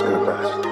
to the best.